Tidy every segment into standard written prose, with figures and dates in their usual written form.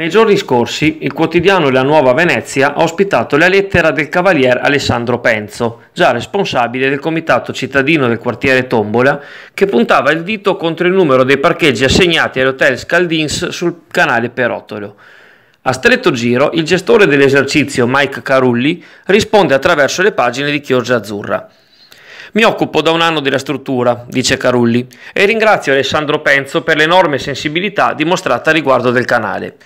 Nei giorni scorsi il quotidiano La Nuova Venezia ha ospitato la lettera del cavalier Alessandro Penzo, già responsabile del comitato cittadino del quartiere Tombola, che puntava il dito contro il numero dei parcheggi assegnati agli hotel Caldin's sul canale Perotolo. A stretto giro il gestore dell'esercizio Mike Carulli risponde attraverso le pagine di Chioggia Azzurra. Mi occupo da un anno della struttura, dice Carulli, e ringrazio Alessandro Penzo per l'enorme sensibilità dimostrata riguardo del canale.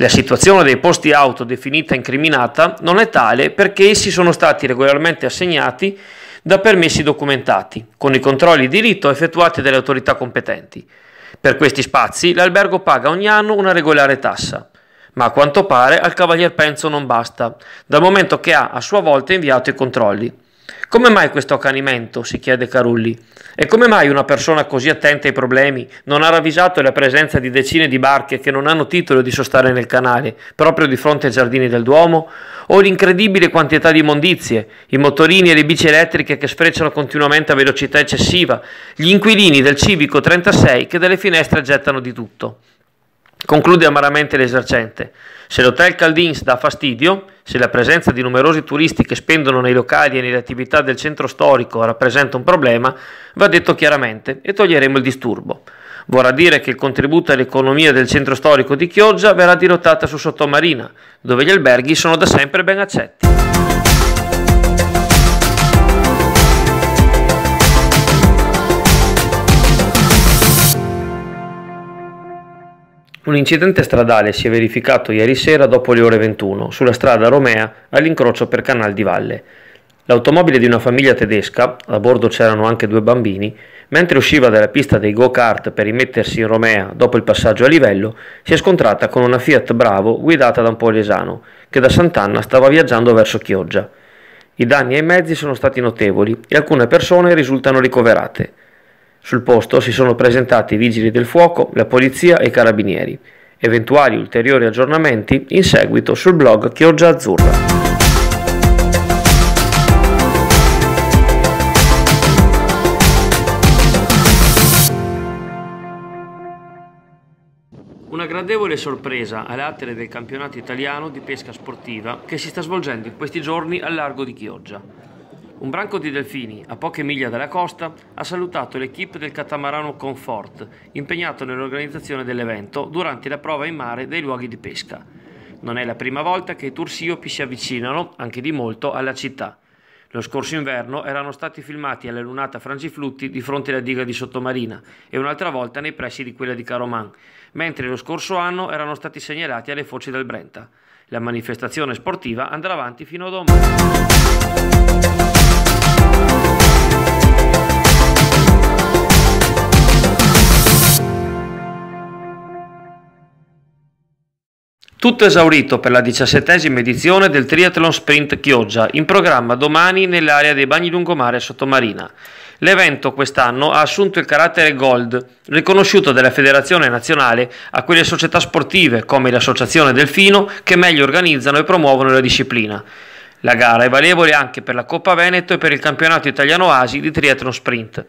La situazione dei posti auto definita incriminata non è tale perché essi sono stati regolarmente assegnati da permessi documentati, con i controlli di rito effettuati dalle autorità competenti. Per questi spazi l'albergo paga ogni anno una regolare tassa, ma a quanto pare al cavalier Penzo non basta, dal momento che ha a sua volta inviato i controlli. Come mai questo accanimento? Si chiede Carulli. E come mai una persona così attenta ai problemi non ha ravvisato la presenza di decine di barche che non hanno titolo di sostare nel canale, proprio di fronte ai giardini del Duomo? O l'incredibile quantità di immondizie, i motorini e le bici elettriche che sfrecciano continuamente a velocità eccessiva, gli inquilini del Civico 36 che dalle finestre gettano di tutto? Conclude amaramente l'esercente. Se l'hotel Caldin's dà fastidio, se la presenza di numerosi turisti che spendono nei locali e nelle attività del centro storico rappresenta un problema, va detto chiaramente e toglieremo il disturbo. Vorrà dire che il contributo all'economia del centro storico di Chioggia verrà dirottata su Sottomarina, dove gli alberghi sono da sempre ben accetti. Un incidente stradale si è verificato ieri sera dopo le ore 21 sulla strada Romea all'incrocio per Canal di Valle. L'automobile di una famiglia tedesca, a bordo c'erano anche due bambini, mentre usciva dalla pista dei go-kart per rimettersi in Romea dopo il passaggio a livello, si è scontrata con una Fiat Bravo guidata da un polesano che da Sant'Anna stava viaggiando verso Chioggia. I danni ai mezzi sono stati notevoli e alcune persone risultano ricoverate. Sul posto si sono presentati i vigili del fuoco, la polizia e i carabinieri. Eventuali ulteriori aggiornamenti in seguito sul blog Chioggia Azzurra. Una gradevole sorpresa alle attere del campionato italiano di pesca sportiva che si sta svolgendo in questi giorni al largo di Chioggia. Un branco di delfini, a poche miglia dalla costa, ha salutato l'equipe del catamarano Comfort, impegnato nell'organizzazione dell'evento durante la prova in mare dei luoghi di pesca. Non è la prima volta che i tursiopi si avvicinano, anche di molto, alla città. Lo scorso inverno erano stati filmati alla lunata Frangiflutti di fronte alla diga di Sottomarina e un'altra volta nei pressi di quella di Caroman, mentre lo scorso anno erano stati segnalati alle foci del Brenta. La manifestazione sportiva andrà avanti fino a domani. Tutto esaurito per la 17ª edizione del Triathlon Sprint Chioggia, in programma domani nell'area dei bagni lungomare a Sottomarina. L'evento quest'anno ha assunto il carattere Gold, riconosciuto dalla Federazione Nazionale a quelle società sportive come l'Associazione Delfino che meglio organizzano e promuovono la disciplina. La gara è valevole anche per la Coppa Veneto e per il campionato italiano Asi di Triathlon Sprint.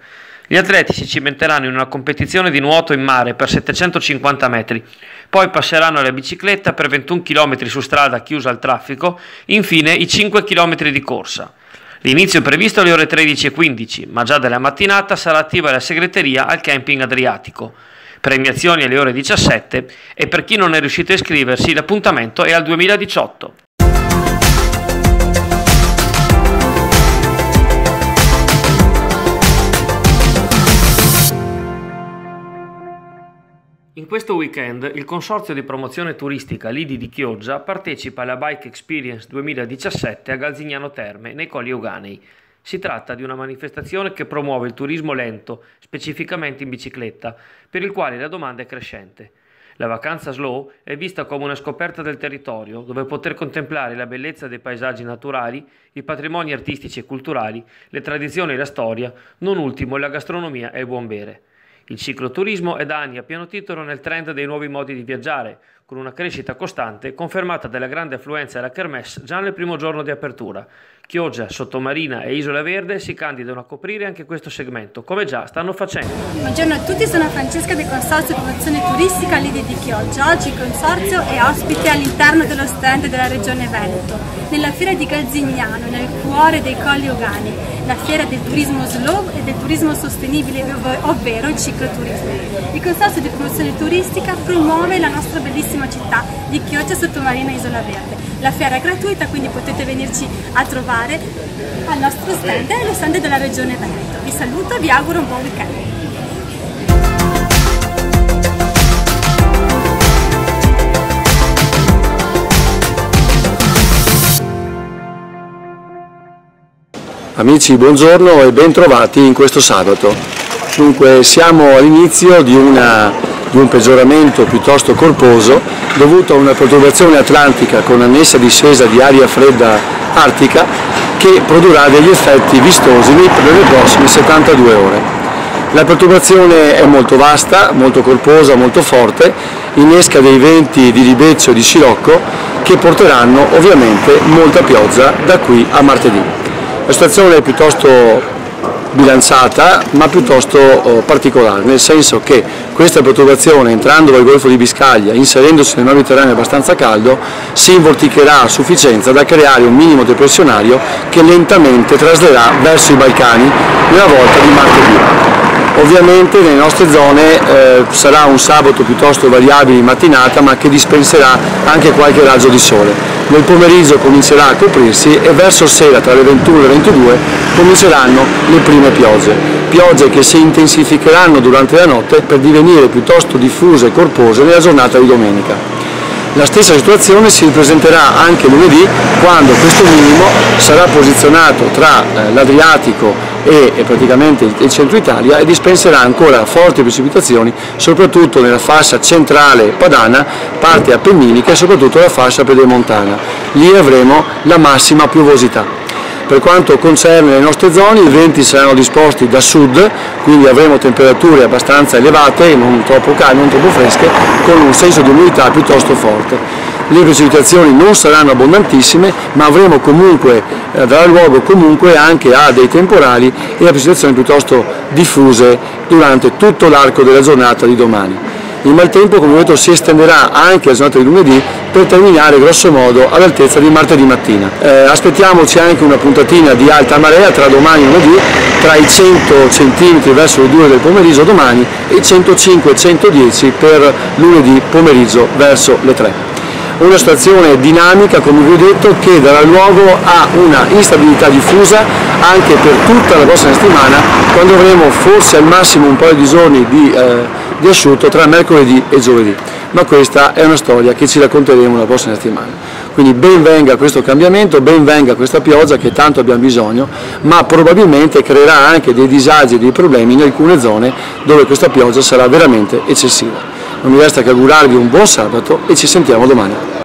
Gli atleti si cimenteranno in una competizione di nuoto in mare per 750 metri, poi passeranno alla bicicletta per 21 km su strada chiusa al traffico, infine i 5 km di corsa. L'inizio è previsto alle ore 13:15, ma già dalla mattinata sarà attiva la segreteria al camping Adriatico. Premiazioni alle ore 17 e per chi non è riuscito a iscriversi l'appuntamento è al 2018. In questo weekend il Consorzio di Promozione Turistica Lidi di Chioggia partecipa alla Bike Experience 2017 a Galzignano Terme, nei Colli Euganei. Si tratta di una manifestazione che promuove il turismo lento, specificamente in bicicletta, per il quale la domanda è crescente. La vacanza slow è vista come una scoperta del territorio, dove poter contemplare la bellezza dei paesaggi naturali, i patrimoni artistici e culturali, le tradizioni e la storia, non ultimo la gastronomia e il buon bere. Il cicloturismo è da anni a pieno titolo nel trend dei nuovi modi di viaggiare, con una crescita costante confermata dalla grande affluenza alla kermesse già nel primo giorno di apertura. Chioggia, Sottomarina e Isola Verde si candidano a coprire anche questo segmento, come già stanno facendo. Buongiorno a tutti, sono Francesca del Consorzio Promozione Turistica Lidi di Chioggia. Oggi il Consorzio è ospite all'interno dello stand della Regione Veneto, nella fiera di Galzignano, nel cuore dei Colli Euganei, la fiera del turismo slow e del turismo sostenibile, ovvero il cicloturismo. Il Consorzio di Promozione Turistica promuove la nostra bellissima città di Chioggia, Sottomarina e Isola Verde. La fiera è gratuita, quindi potete venirci a trovare al nostro stand e allo stand della Regione Veneto. Vi saluto e vi auguro un buon weekend. Amici, buongiorno e bentrovati in questo sabato. Dunque, siamo all'inizio di un peggioramento piuttosto corposo dovuto a una perturbazione atlantica con annessa discesa di aria fredda artica che produrrà degli effetti vistosi nelle prossime 72 ore. La perturbazione è molto vasta, molto corposa, molto forte, innesca dei venti di ribeccio e di scirocco che porteranno ovviamente molta pioggia da qui a martedì. La situazione è piuttosto bilanciata ma piuttosto particolare, nel senso che questa perturbazione, entrando dal Golfo di Biscaglia, inserendosi nel Mediterraneo abbastanza caldo, si invorticherà a sufficienza da creare un minimo depressionario che lentamente traslerà verso i Balcani nella volta di martedì. Ovviamente nelle nostre zone sarà un sabato piuttosto variabile in mattinata, ma che dispenserà anche qualche raggio di sole. Nel pomeriggio comincerà a coprirsi e verso sera, tra le 21 e le 22, cominceranno le prime piogge. Piogge che si intensificheranno durante la notte per divenire piuttosto diffuse e corpose nella giornata di domenica. La stessa situazione si ripresenterà anche lunedì, quando questo minimo sarà posizionato tra l'Adriatico e praticamente il centro Italia e dispenserà ancora forti precipitazioni, soprattutto nella fascia centrale padana, parte appenninica e soprattutto la fascia pedemontana. Lì avremo la massima piovosità. Per quanto concerne le nostre zone, i venti saranno disposti da sud, quindi avremo temperature abbastanza elevate, non troppo calde, non troppo fresche, con un senso di umidità piuttosto forte. Le precipitazioni non saranno abbondantissime, ma avremo comunque, darà luogo comunque anche a dei temporali e a precipitazioni piuttosto diffuse durante tutto l'arco della giornata di domani. Il maltempo, come detto, si estenderà anche alla giornata di lunedì per terminare grosso modo all'altezza di martedì mattina. Aspettiamoci anche una puntatina di alta marea tra domani e lunedì, tra i 100 cm verso le 2 del pomeriggio domani e i 105-110 per lunedì pomeriggio verso le 3. Una situazione dinamica, come vi ho detto, che darà luogo a una instabilità diffusa anche per tutta la prossima settimana, quando avremo forse al massimo un paio di giorni di asciutto tra mercoledì e giovedì. Ma questa è una storia che ci racconteremo la prossima settimana. Quindi ben venga questo cambiamento, ben venga questa pioggia che tanto abbiamo bisogno, ma probabilmente creerà anche dei disagi e dei problemi in alcune zone dove questa pioggia sarà veramente eccessiva. Non mi resta che augurarvi un buon sabato e ci sentiamo domani.